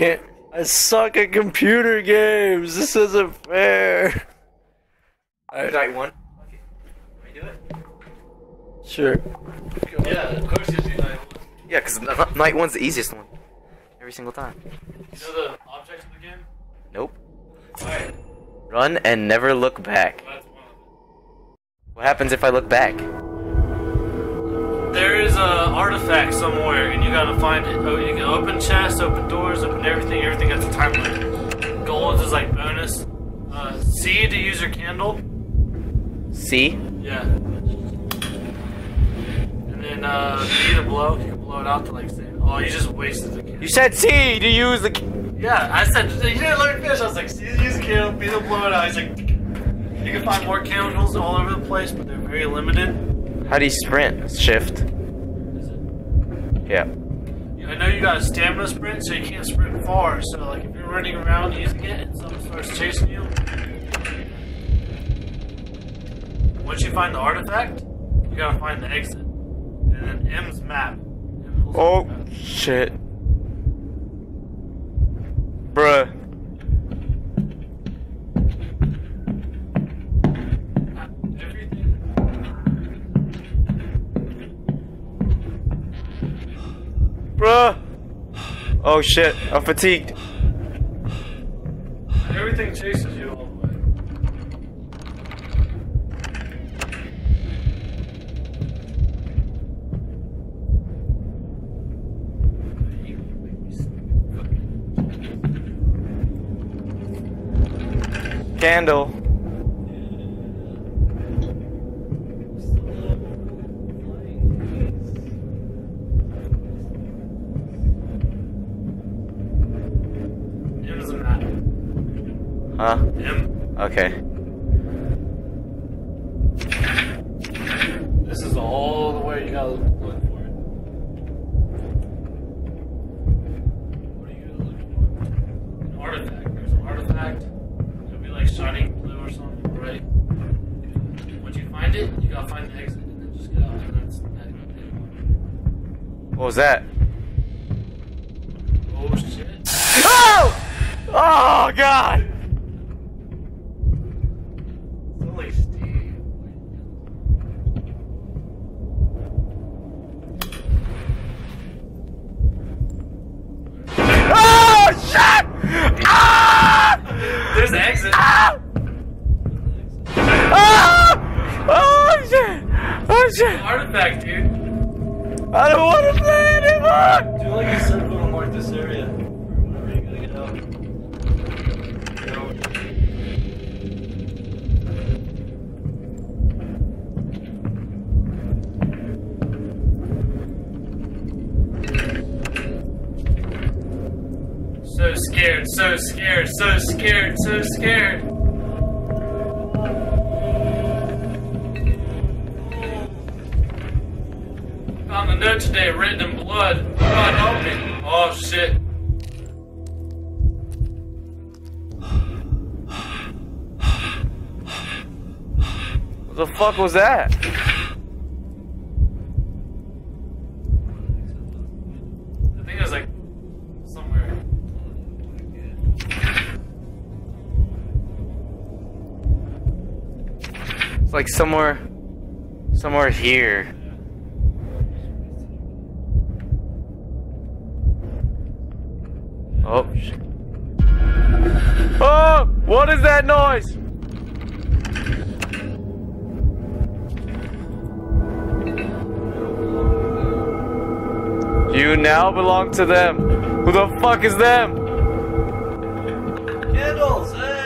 can't. I suck at computer games. This isn't fair. All right, one. Okay. Can we do it? Sure. Yeah, of course you do night one. Yeah, because night one's the easiest one. Every single time. You know the objects of the game? Nope. Alright. Run and never look back. Well, that's one of them. What happens if I look back? There is an artifact somewhere and you gotta find it. Oh, you can open chests, open doors, open everything. Everything has a time limit. Gold is like bonus. C to use your candle. C? Yeah. And then B to blow. You can blow it out to like save. Oh, you just wasted the candle. You said C to use the candle. Yeah, I said, you didn't learn fish. I was like, C to use the candle, B to blow it out. He's like, you can find more candles all over the place, but they're very limited. How do you sprint? Shift. Is it? Yeah. I know you got a stamina sprint, so you can't sprint far. So, like, if you're running around using it and something starts chasing you. Once you find the artifact, you gotta find the exit. And then M's map. Oh, shit. Bruh. Bruh! Oh shit, I'm fatigued. Everything chases you all the way. Candle. Huh? M. Okay. This is all the way you gotta look for it. What are you gonna look for? An artifact. There's an artifact. It'll be like shining blue or something, right? Once you find it, you gotta find the exit and then just get out there. That's that. What was that? Oh shit. Oh! Oh god! Artifact, dude. I don't want to play anymore! Do like a circle to mark this area. Whenever you gotta get out. No. So scared, so scared, so scared, so scared. Found the note today written in blood. God help me. Oh shit. What the fuck was that? I think it was like somewhere. It's like somewhere here. Oh, shit. Oh! What is that noise? You now belong to them. Who the fuck is them? Candles! Hey!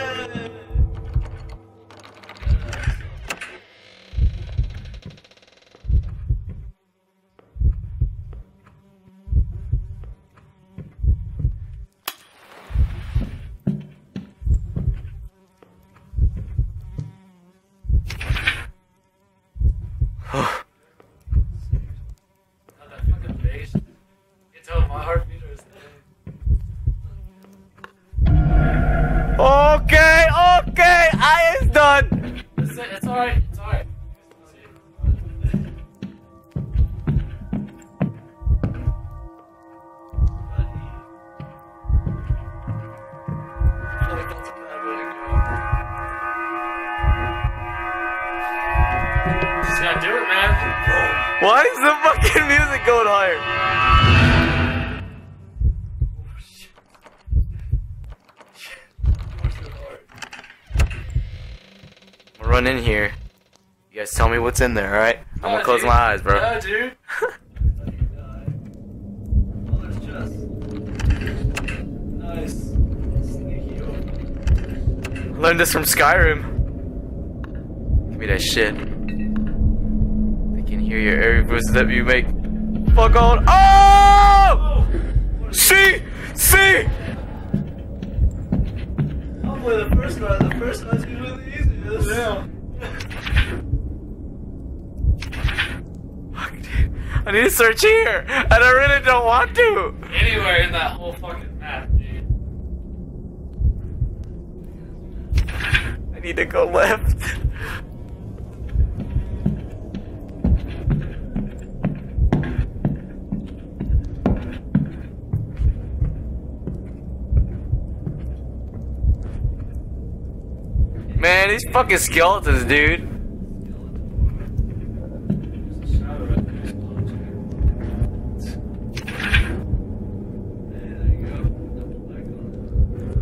Okay, I is done. It's alright, it's alright. gotta do it, man. Why is the fucking music going higher? Oh, shit. I'll run in here. You guys tell me what's in there, alright? I'm gonna close my eyes, bro. Yeah, dude. Learned this from Skyrim. Give me that shit. I can hear your every voice that you make. Fuck on. Oh! See! See! I'll play the first one. The first one's really easy. This Fuck, dude. I need to search here, and I really don't want to. Anywhere in that whole fucking map, dude. Need to go left. Man, these fucking skeletons, dude.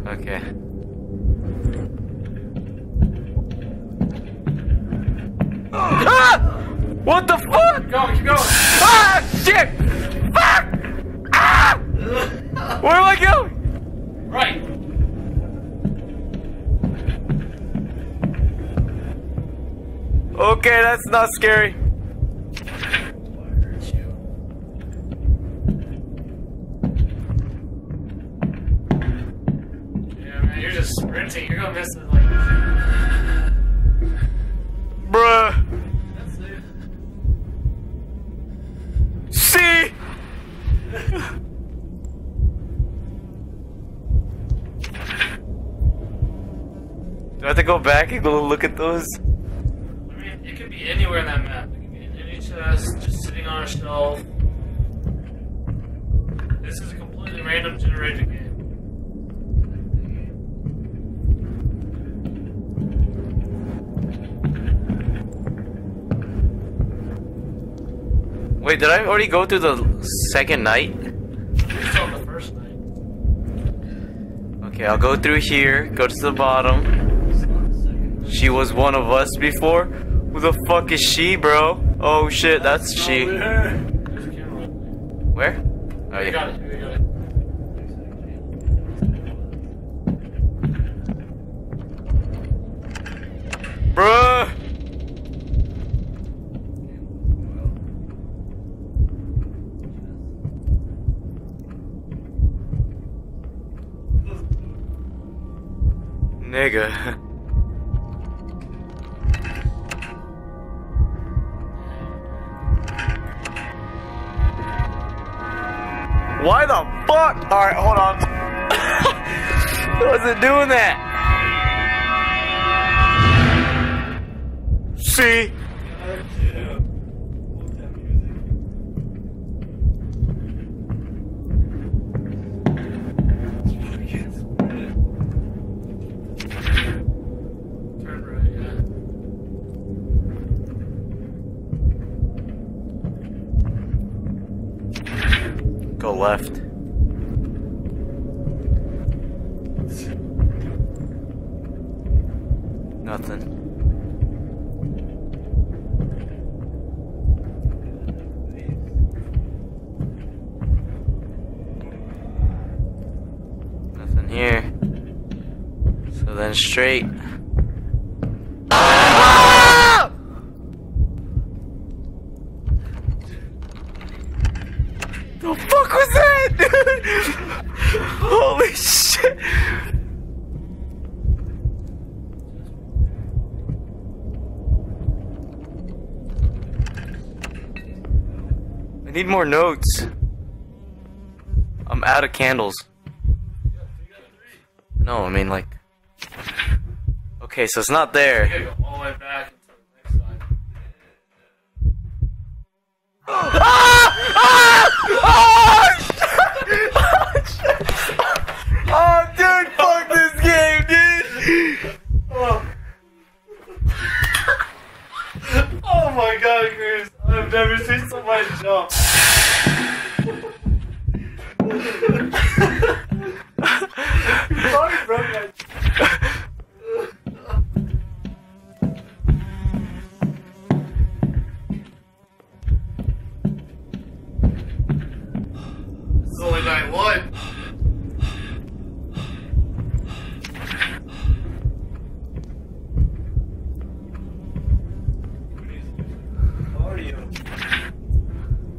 Okay. What the fuck? Keep going, keep going. Ah, shit! Fuck! Ah! Where am I going? Right. Okay, that's not scary. Yeah, man, you're just sprinting. You're gonna miss it. Like... Bruh. Do I have to go back and go look at those? I mean, it could be anywhere in that map. It could be in any chest, just sitting on a shelf. This is a completely random generated game. Wait, did I already go through the second night? It's on the first night. Okay, I'll go through here, go to the bottom. She was one of us before? Who the fuck is she, bro? Oh shit, that's she. Where? Oh yeah. Got it. We got it. Bruh! Nigga. Why the fuck? Alright, hold on. I wasn't doing that. See? Go left. Nothing. Nothing here. So then straight. The fuck was that, dude? Holy shit! I need more notes. I'm out of candles. No, I mean like. Okay, so it's not there. You gotta go all the way back until the next side. Oh, dude, fuck this game, dude! Oh, oh my god, Chris, I've never seen somebody jump. Sorry, bro, guys. It's only night one.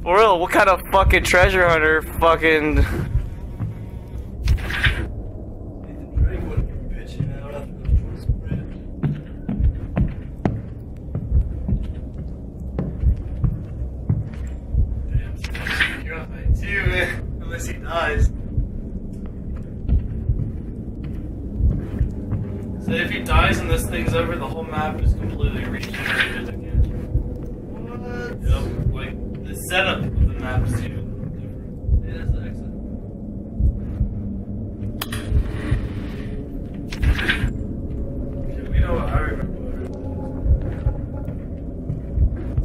For real, what kind of fucking treasure hunter fucking... Damn, you're on my team, man. Unless he dies. So if he dies and this thing's over, the whole map is completely regenerated again. What? Yep, like... the setup of the map is even different. It is excellent. Dude, we know what I remember.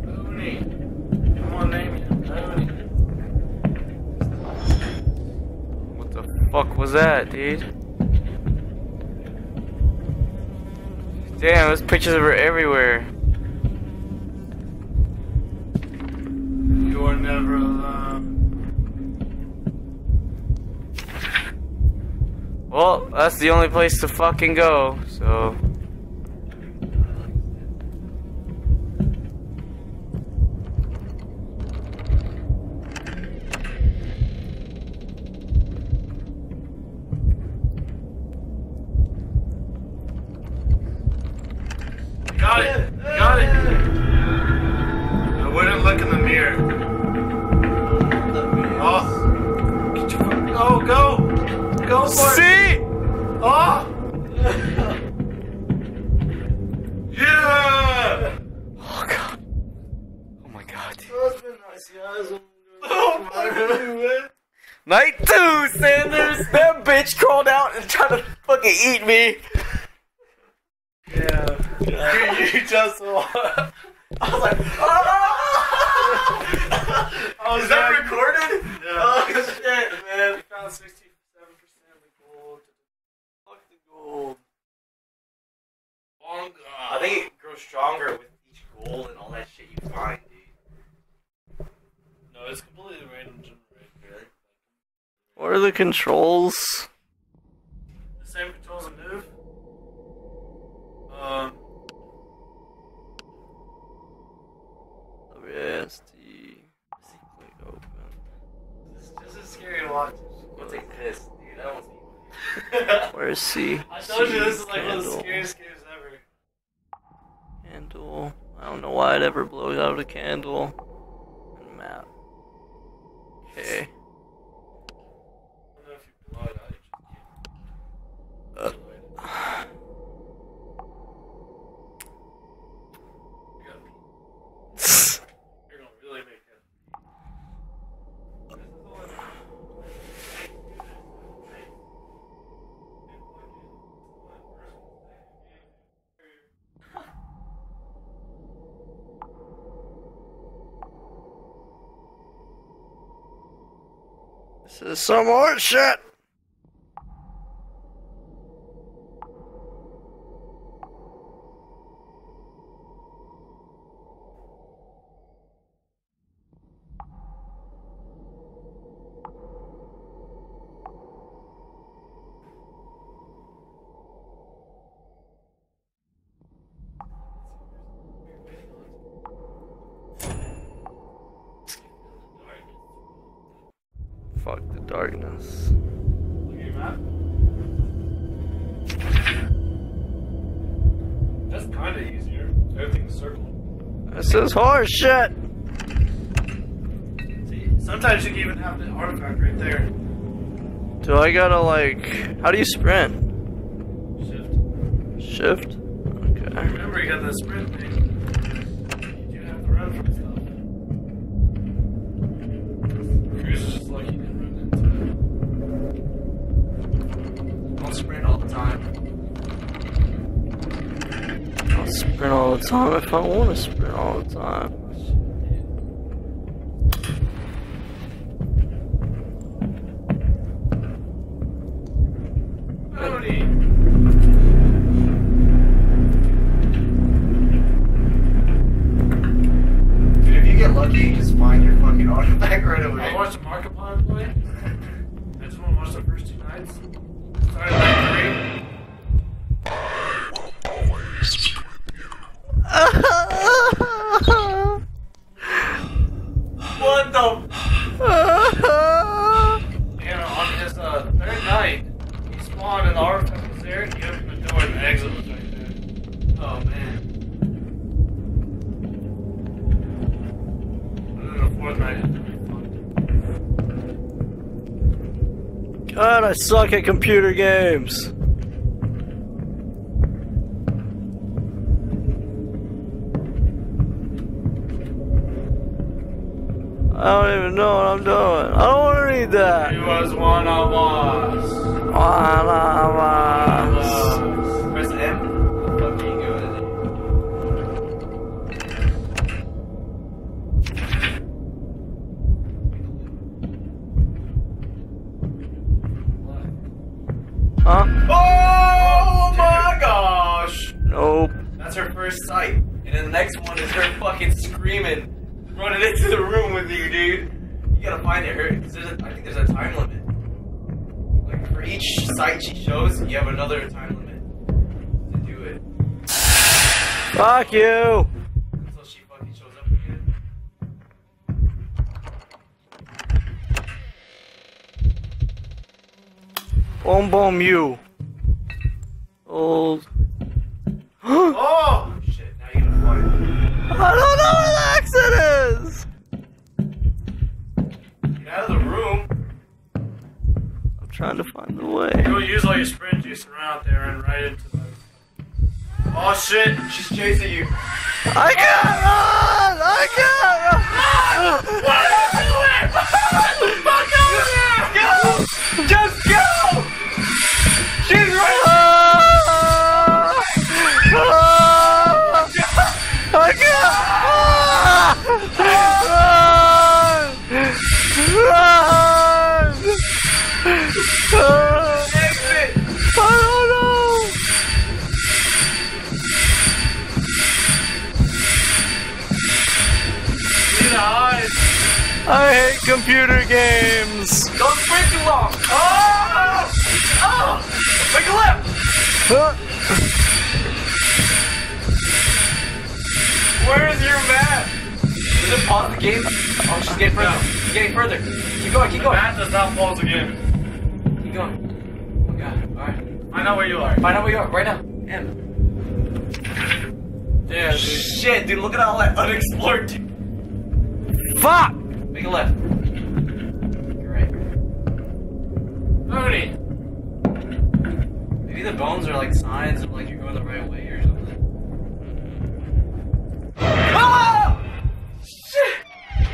Tony. You want to name him? Tony. What the fuck was that, dude? Damn, those pictures were everywhere. You're never alone. Well, that's the only place to fucking go, so. Got it! Got it! I wouldn't look in the mirror. Oh, go! Go for it! See? Oh! Yeah! Oh, God. Oh, my God, dude. That's been nice, guys. Oh, my God. Night two, Sanders! That bitch crawled out and tried to fucking eat me. Yeah. Dude, you just walked. I was like, oh! Is that recorded? Yeah. Oh, shit, man. We found 67% of the gold. Fuck the gold. Bonga. I think it grows stronger with each gold and all that shit you find, dude. No, it's completely random generated. What are the controls? The same controls and move. WSD. This is scary to watch. We'll take this, dude. That one's evil. Where's C? I told you this is like one of the scariest games ever. Candle. I don't know why it ever blows out a candle. And map. Okay. I don't know if you blow it out, you just can't. This is some hard shit! Fuck the darkness. Look at your map. That's kinda easier. Everything's circling. This is horse shit! See, sometimes you can even have the artifact right there. Do I gotta like... how do you sprint? Shift. Shift? Okay. Remember you got that sprint thing. You do have to run from stuff. sprint all the time if I want to sprint all the time. Dude, if you get lucky, you just find your fucking artifact right away. I watched Markiplier play. I just want to watch the first two nights. Sorry, like 3. What the? And on his third night, he spawned and the artifact was there. He opened the door and the exit was right there. Oh man. And then the fourth night had to be fucked. God, I suck at computer games. I don't even know what I'm doing. I don't want to read that. He was one of us. One of us. Press M. Fucking good. Huh? Oh my gosh! Nope. That's her first sight. And then the next one is her fucking screaming. Running into the room with you, dude. You gotta find it, her. Cause I think there's a time limit. Like for each site she shows, you have another time limit to do it. Fuck you. Until she fucking shows up again. Boom, boom, you. Old. Oh. I don't know where the exit is! Get out of the room. I'm trying to find the way. You don't use all your sprint juice and run out there and right into the... Oh shit! She's chasing you. I can't run! I can't run! What are you doing? Get the fuck out of here! Go! Just go! She's right there! I can't! Run! Exit! I don't know! I hate computer games! Don't sprint too long! Oh! Oh! Make a left! Where is your map? Is it pause the game? Oh, she's getting further. She's getting further. Keep going, keep going. The map does not pause the game. Keep going. Oh god, alright. Find out where you are. Find out where you are, right now. M. Yeah, dude. Shit, dude, look at all that unexplored, dude. Fuck! Make a left. You're right. Mooney! Maybe the bones are like signs of like you're going the right way or something. Oh! Shit!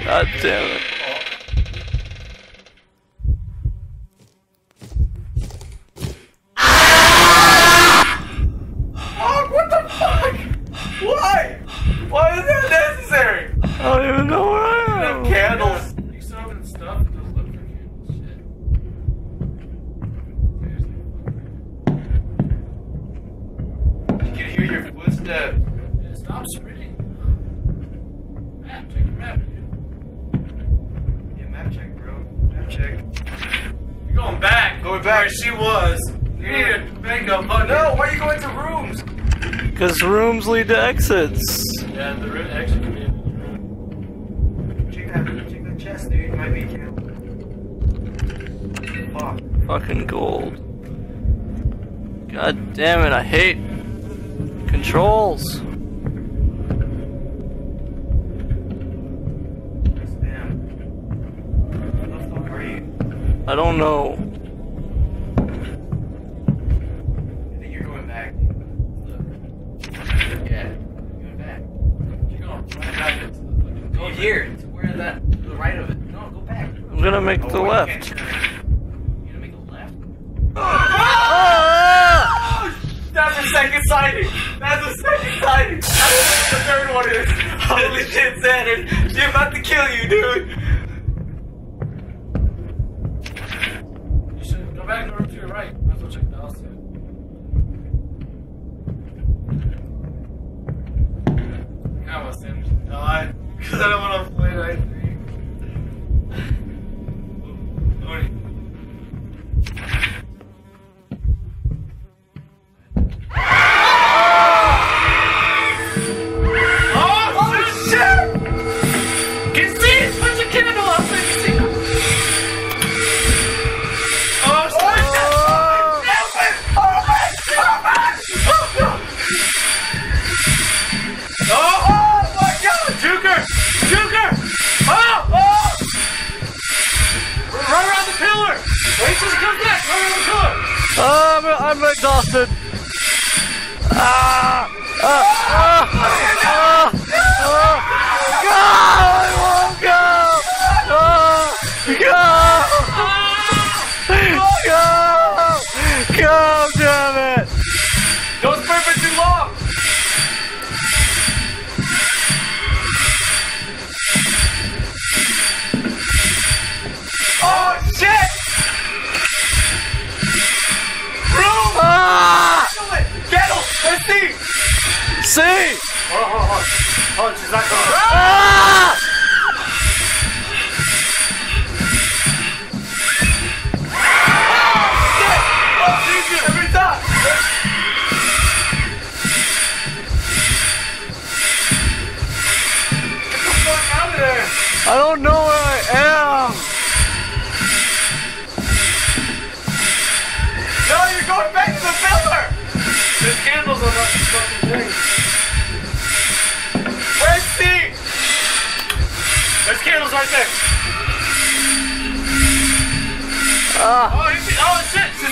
God damn it. Fuck, what the fuck? Why? Why is that necessary? I don't even know where I am. The candles. You still have stuff in those electric candles. Shit. You can hear your footsteps. Stop sprinting. Check your map, dude. Yeah, map check, bro. Map check. You're going back. Going back. Where she was. You need to make a button. No, why are you going to rooms? Because rooms lead to exits. Yeah, the room exit could be in the room. Check that chest, dude. It might be a candle. Fuck. Fucking gold. God damn it, I hate controls. I don't know. I think you're going back. Look. Yeah. You're going back. You're going back. Go here. To where that? To the right of it. No, go back. I'm gonna make the left. You're gonna make the left? Oh! That's a second sighting! That's the second time. I don't know what the third one is. Holy shit, Saturn. She's about to kill you, dude. You should go back to room to your right. Might as well check the house too. I was in. No, I. Because I don't want to play it, I think. Loading. I'm exhausted. Go! I won't go! Go! Go! Go, damn it! Don't spare for too long! Oh, shit! See? Hold on, she's not going. Ah! I don't know where I am. No, you're going back to the filter. There's candles on that fucking thing. There's candles right there. Oh shit, she's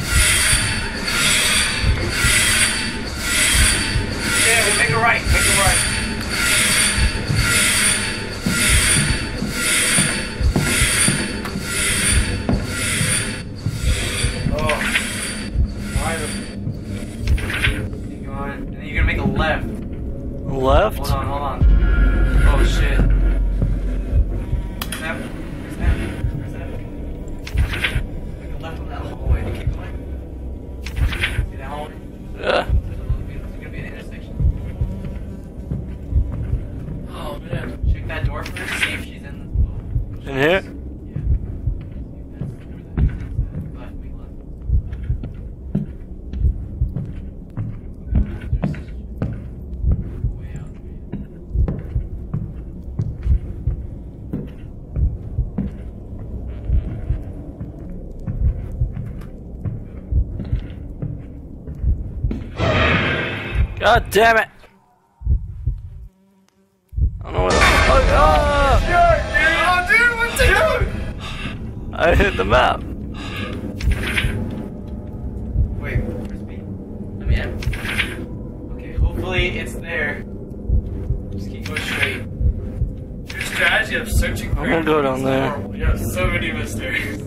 Yeah, we make it right, make it right. Oh. Keep going. And then you're gonna make a left. Left? Hold on, hold on. Oh shit. Snap. There's gonna be an intersection. Oh man. Check that door first, see if she's in the... In here? God damn it! I don't know what the fuck. Oh, dude, what's it doing? I hit the map. Wait, where's me? Let me out. Okay, hopefully it's there. Just keep going straight. Your strategy of searching for... I'm gonna go down there. You have so many mysteries.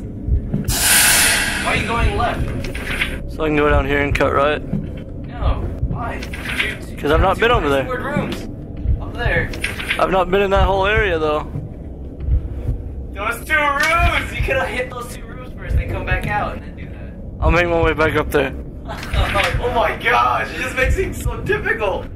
Why are you going left? So I can go down here and cut right. Because I've not been over there. Weird rooms. Up there. I've not been in that whole area though. Those two rooms! You could have hit those two rooms first, then come back out and then do that. I'll make my way back up there. Oh my gosh, it just makes it so difficult.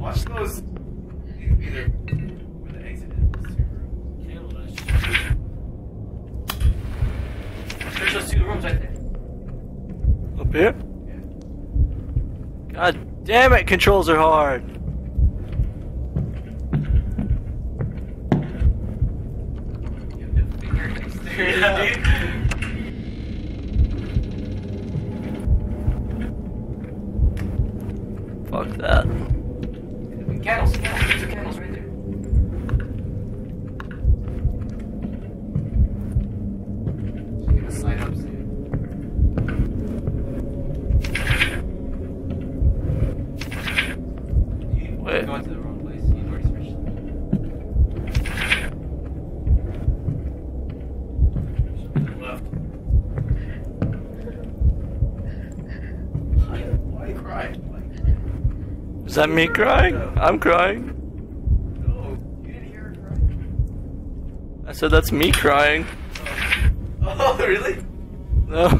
Watch those. Up here? Yeah. God damn it, controls are hard. You have to figure it crazy, dude. Fuck that. Cattles right there. Get a slide up soon. Wait. You're going to the wrong place. You've already switched. To the left. Why cry? Is that me crying? No. I'm crying. No, you didn't hear her crying. I said that's me crying. Oh, really? No,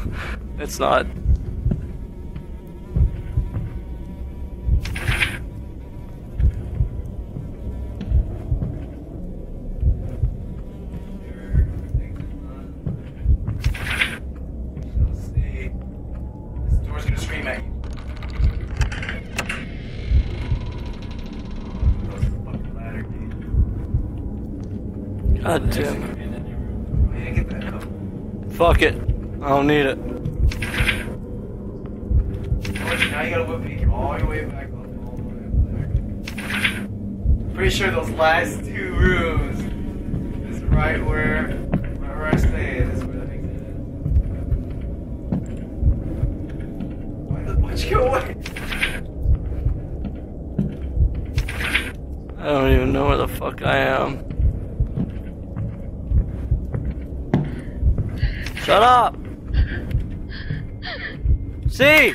it's not. God damn it. Fuck it. I don't need it. Now you gotta whip me all your way back up there. Pretty sure those last two rooms is right where I stay is where that makes it. Why'd you go away? I don't even know where the fuck I am. Shut up! See!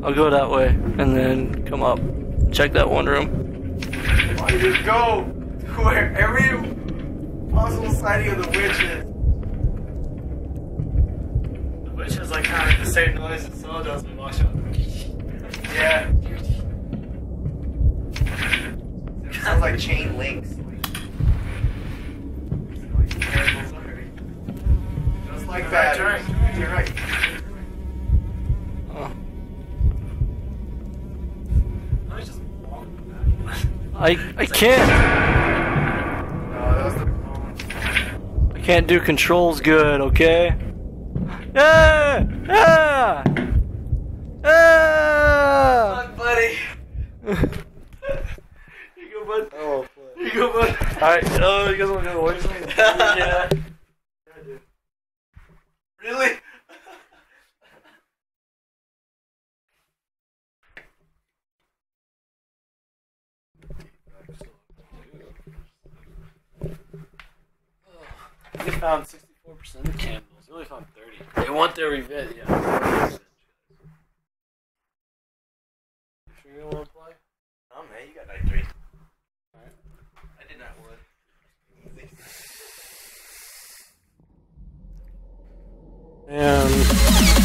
I'll go that way and then come up. Check that one room. Why do you go to where every possible sighting of the witch is? The witch is like kind of the same noise as Saw does when wash up. Yeah. It sounds like chain links. Just like that. You're right. I can't. I can't do controls good, okay? Ah! Ah! Ah! Come on, buddy. You go, bud. Oh, you go, bud. Alright, oh, you guys want to go away? Yeah. Really? They found 64% of candles. They only found 30. They want their revenge. Yeah. You sure you don't want to play? Oh man, you got 93. Alright. I did not want. And